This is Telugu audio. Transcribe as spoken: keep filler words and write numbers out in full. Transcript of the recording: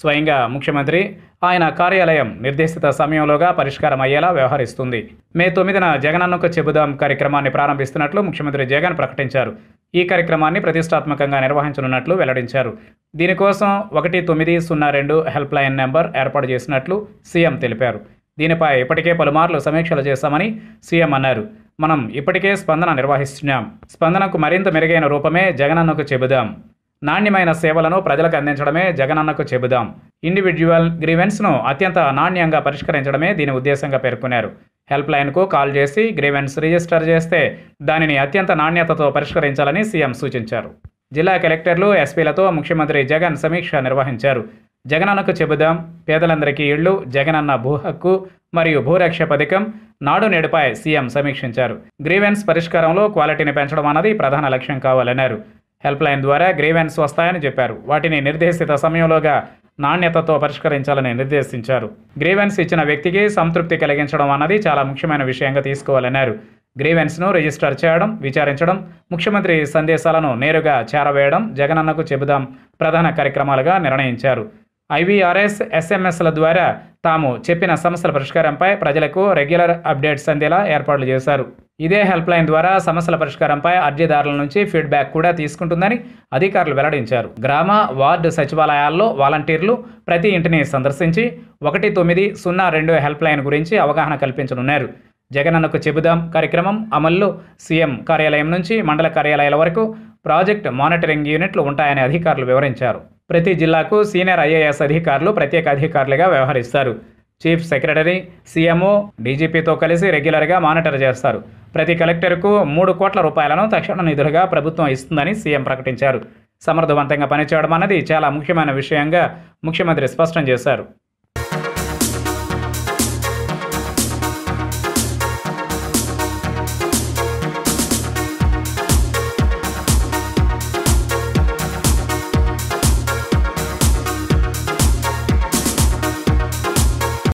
స్వయంగా ముఖ్యమంత్రి ఆయన కార్యాలయం నిర్దేశిత సమయంలోగా పరిష్కారం అయ్యేలా వ్యవహరిస్తుంది. మే తొమ్మిదిన జగనన్నకు చెబుదాం కార్యక్రమాన్ని ప్రారంభిస్తున్నట్లు ముఖ్యమంత్రి జగన్ ప్రకటించారు. ఈ కార్యక్రమాన్ని ప్రతిష్టాత్మకంగా నిర్వహించనున్నట్లు వెల్లడించారు. దీనికోసం ఒకటి తొమ్మిది సున్నా రెండు హెల్ప్ లైన్ నెంబర్ ఏర్పాటు చేసినట్లు సీఎం తెలిపారు. దీనిపై ఇప్పటికే పలుమార్లు సమీక్షలు చేశామని సీఎం అన్నారు. మనం ఇప్పటికే స్పందన నిర్వహిస్తున్నాం. స్పందనకు మరింత మెరుగైన రూపమే జగనన్నకు చెబుదాం. నాణ్యమైన సేవలను ప్రజలకు అందించడమే జగనన్నకు చెబుదాం. ఇండివిడ్యువల్ గ్రీవెన్స్ను అత్యంత నాణ్యంగా పరిష్కరించడమే దీని ఉద్దేశంగా పేర్కొన్నారు. హెల్ప్ లైన్కు కాల్ చేసి గ్రీవెన్స్ రిజిస్టర్ చేస్తే దానిని అత్యంత నాణ్యతతో పరిష్కరించాలని సీఎం సూచించారు. జిల్లా కలెక్టర్లు, ఎస్పీలతో ముఖ్యమంత్రి జగన్ సమీక్ష నిర్వహించారు. జగనన్నకు చెబుదాం, పేదలందరికీ ఇళ్లు, జగనన్న భూ హక్కు మరియు భూరక్ష పథకం, నాడు నేడుపై సీఎం సమీక్షించారు. గ్రీవెన్స్ పరిష్కారంలో క్వాలిటీని పెంచడం అన్నది ప్రధాన లక్ష్యం కావాలన్నారు. హెల్ప్ లైన్ ద్వారా గ్రీవెన్స్ వస్తాయని చెప్పారు. వాటిని నిర్దేశిత సమయంలోగా నాణ్యతతో పరిష్కరించాలని నిర్దేశించారు. గ్రీవెన్స్ ఇచ్చిన వ్యక్తికి సంతృప్తి కలిగించడం అన్నది చాలా ముఖ్యమైన విషయంగా తీసుకోవాలన్నారు. గ్రీవెన్స్ను రిజిస్టర్ చేయడం, విచారించడం, ముఖ్యమంత్రి సందేశాలను నేరుగా చేరవేయడం జగనన్నకు చెబుదాం ప్రధాన కార్యక్రమాలుగా నిర్ణయించారు. ఐవీఆర్ఎస్, ఎస్ఎంఎస్ల ద్వారా తాము చెప్పిన సమస్యల పరిష్కారంపై ప్రజలకు రెగ్యులర్ అప్డేట్స్ అందేలా ఏర్పాట్లు చేశారు. ఇదే హెల్ప్ లైన్ ద్వారా సమస్యల పరిష్కారంపై అర్జీదారుల నుంచి ఫీడ్బ్యాక్ కూడా తీసుకుంటుందని అధికారులు వెల్లడించారు. గ్రామ వార్డు సచివాలయాల్లో వాలంటీర్లు ప్రతి ఇంటిని సందర్శించి ఒకటి తొమ్మిది సున్నా రెండు హెల్ప్ లైన్ గురించి అవగాహన కల్పించనున్నారు. జగనన్నకు చెబుదాం కార్యక్రమం అమల్లో సీఎం కార్యాలయం నుంచి మండల కార్యాలయాల వరకు ప్రాజెక్ట్ మానిటరింగ్ యూనిట్లు ఉంటాయని అధికారులు వివరించారు. ప్రతి జిల్లాకు సీనియర్ ఐఏఎస్ అధికారులు ప్రత్యేక అధికారులుగా వ్యవహరిస్తారు. చీఫ్ సెక్రటరీ, సీఎంఓ, డీజీపీతో కలిసి రెగ్యులర్గా మానిటర్ చేస్తారు. ప్రతి కలెక్టర్కు మూడు కోట్ల రూపాయలను తక్షణ నిధులుగా ప్రభుత్వం ఇస్తుందని సీఎం ప్రకటించారు. సమర్థవంతంగా పనిచేయడం అన్నది చాలా ముఖ్యమైన విషయంగా ముఖ్యమంత్రి స్పష్టం చేశారు.